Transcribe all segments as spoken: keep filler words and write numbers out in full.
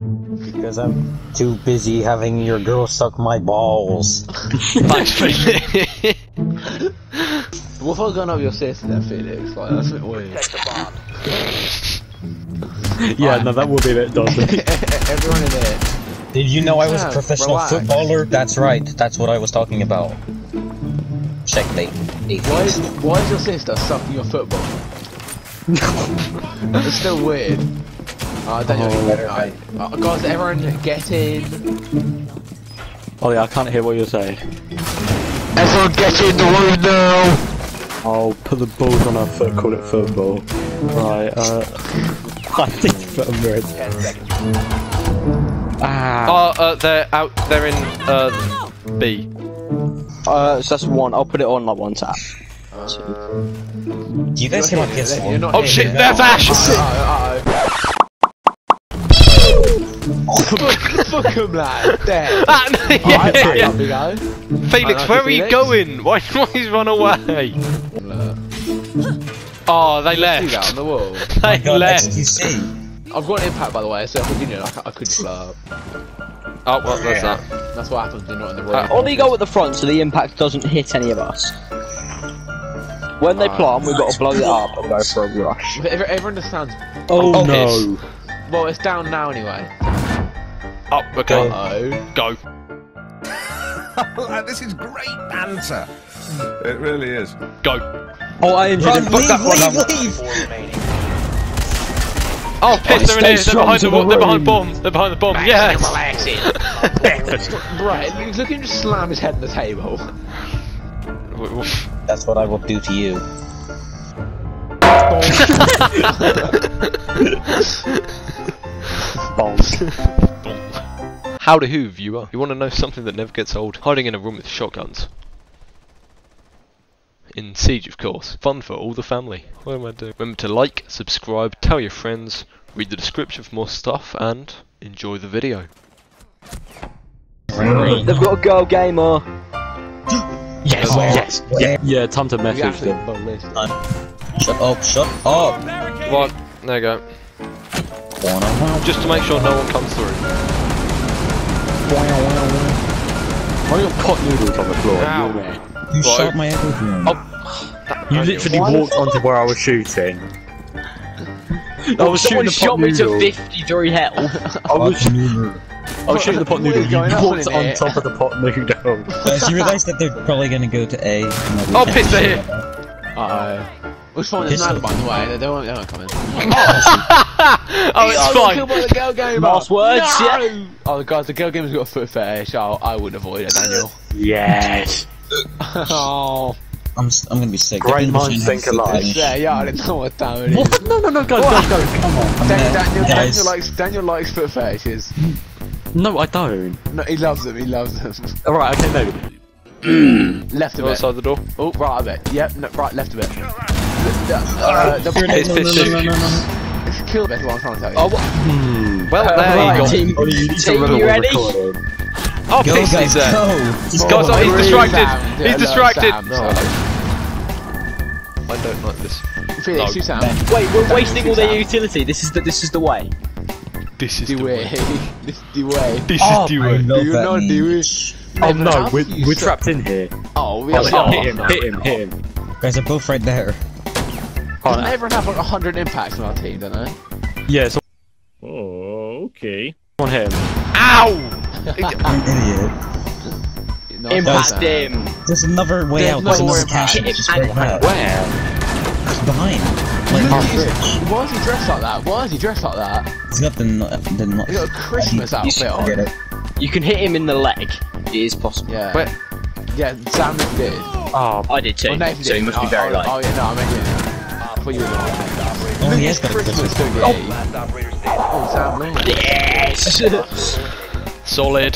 Because I'm too busy having your girl suck my balls. That's pretty. What's all going on with your sis there, Felix? Like, that's a bit weird. Take the bomb. Yeah, right. No, that would be a bit dodgy. Everyone in there. Did you know I was a professional Relax. footballer? That's right. That's what I was talking about. Checkmate. Why is, why is your sister sucking your football? It's still weird. Uh, Daniel, oh, better, right. uh, guys, everyone get in. Ollie, I can't hear what you're saying. Everyone get in the room now! I'll put the balls on our foot, call it football. Right, uh... I think put a mirror. Ah. Oh, uh, they're out, they're in, uh, B. Uh, so that's one, I'll put it on like one tap. Uh, Do you guys hear my P S four? Oh shit, there's Ash! Uh-oh, uh-oh. Fuck him, lad. Dead. Ah, no, yeah, oh, yeah, yeah. Up, you know. Felix, where are you going? Why did he run away? Oh, they left. You see that on the wall? They God, left. I've got an impact, by the way, so if I didn't, I, I could flare up. Oh, well, that's yeah. that. That's what happens when you're not in the room. Uh, Ollie, go at the front so the impact doesn't hit any of us. When they uh, plumb, we've got to blow it up and go for a rush. Everyone understands. Oh, oh no. Hits. Well, it's down now anyway. Up, oh, okay. Hello. Go. This is great banter. It really is. Go. Oh, I enjoyed it. Fuck that one up. Oh, piss, they're in here. They're behind the, the they're behind bombs. They're behind the bombs. Yeah. Right, look at him just slam his head on the table. That's what I will do to you. Howdy who, viewer? You want to know something that never gets old? Hiding in a room with shotguns. In Siege, of course. Fun for all the family. What am I doing? Remember to like, subscribe, tell your friends, read the description for more stuff, and enjoy the video. They've got a girl gamer! Yes, oh, yes, yes! Yeah, time to message them. Shut up, shut up! Right, there you go. Just to make sure no one comes through. Why are your pot noodles on the floor? Ow. You shot my everything. Oh. You literally why walked onto where I was shooting. I was shooting the pot noodle. Someone shot me to fifty-three hell. I was I was shooting the pot noodle, you walked on top of the pot noodle. Guys, you realise that they're probably going to go to A. Oh, piss, they're here! Uh-oh. Which one is mad, by the way? They don't, they don't come in. Oh, oh, it's fine. The girl game Last words, no! yeah. Oh, guys, the girl game's got a foot fetish. Oh, I would avoid it, Daniel. Yes. Oh. I'm, I'm gonna be sick. Great minds think alike. Yeah, yeah, I didn't know what that is. What? No, no, no, guys, guys, guys, come on. Daniel, Daniel, yes. Daniel, likes, Daniel likes foot fetishes. No, I don't. No, he loves them, he loves them. Alright, okay, no. Mm. Left of it. Outside the door. Oh, right of it. Yep, no, right, left of it. Uh, the it's it's kill the best one, can't I? Oh, mm. Well, uh, there right, you go. Team, oh, you need team, to you ready? Recorded. Oh, go, piss, he's there. He's distracted. Sam. He's yeah, distracted. No, no. I don't like this. Felix, no. Sam. Wait, we're Sam, wasting all their utility. This is the this is the way. This is the, the way. way. This is the way. This oh, is the way. Do you know the wish? Oh no, we're we're trapped in here. Oh, we are. Hit him! Hit him! Hit him! Guys, they're both right there. Doesn't everyone have like one hundred impacts on our team, don't they? Yeah, so oh, okay. On him. Ow! You're an idiot. No, impact him! There's another way there's out, there's another cash. Hit him and where? Behind. Like our fridge. Why is he dressed like that? Why is he dressed like that? He's got the not. He's got a Christmas uh, outfit on. It. You can hit him in the leg. It is possible. Yeah. But yeah, Sam did. Oh, I did too. Well, so he must oh, be very oh, light. Oh yeah, no, I meant it. Oh, he has got a Christmas thing. Oh, oh yes! Solid.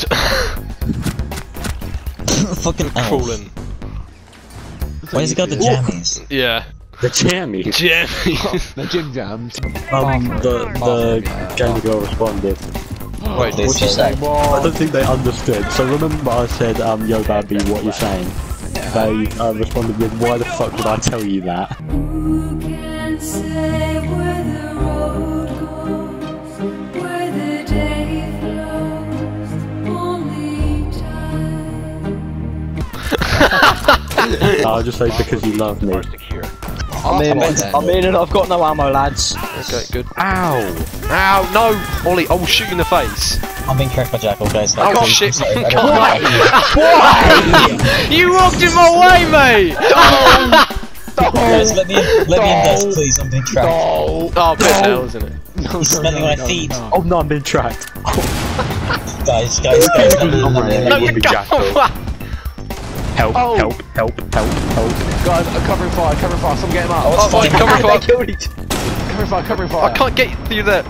Fucking crawling. Why has he got the jammies? Yeah. The jammies? Jammies. The gym jams. Um, the, the Candy Girl responded. Wait, what'd you say? I don't think they understood. So remember I said, um, yo baby, what you saying? They uh, responded with, why the fuck did I tell you that? Say where the road goes, where the day No, I'll just say because you love me. I'm in, I'm in and I've got no ammo, lads. Okay, good. Ow! Ow, no! Ollie, I will shoot you in the face. I'm being carried by Jackal, guys. Oh, oh shit! Why? Why? You walked in my way, mate! Oh, guys, let me in, let me in, guys, please. I'm being tracked. Oh, oh bit now, isn't it? No, He's no, smelling no, my no, feet. No. Oh no, I'm being tracked. guys, guys, guys. That would be Jackal. Help, oh. help, help, help, help. Guys, I'm covering fire, covering fire, someone get him out. Oh, oh covering fire. Covering fire, covering fire. I can't get you there.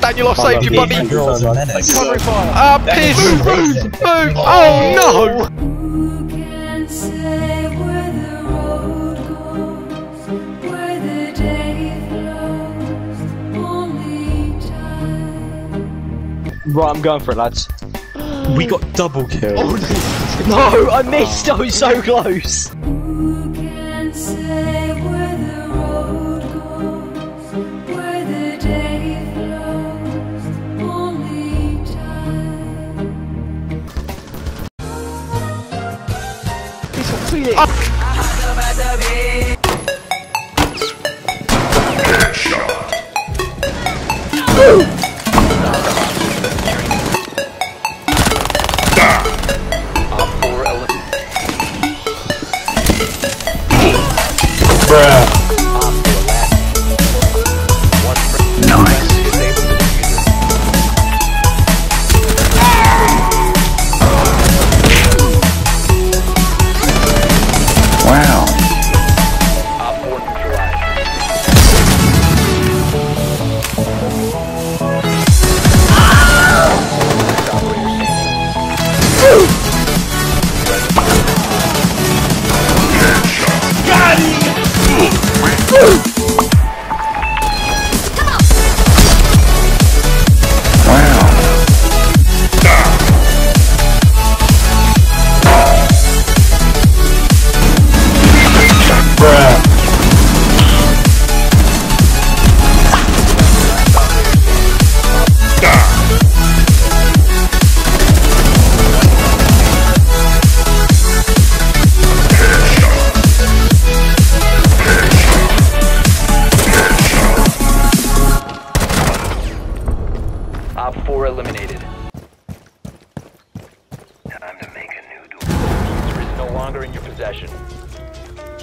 Daniel, I've saved you, buddy. I'm covering fire. Ah, oh, piss. Move, move, move. Oh, no. Right, I'm going for it, lads. We got double kill. Oh, no. no, I missed. I was so close. Who can say where the road goes, where the day flows, only time. He's got Felix. Headshot.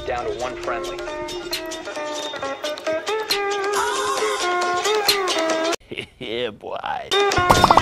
Down to one friendly. Yeah, boy.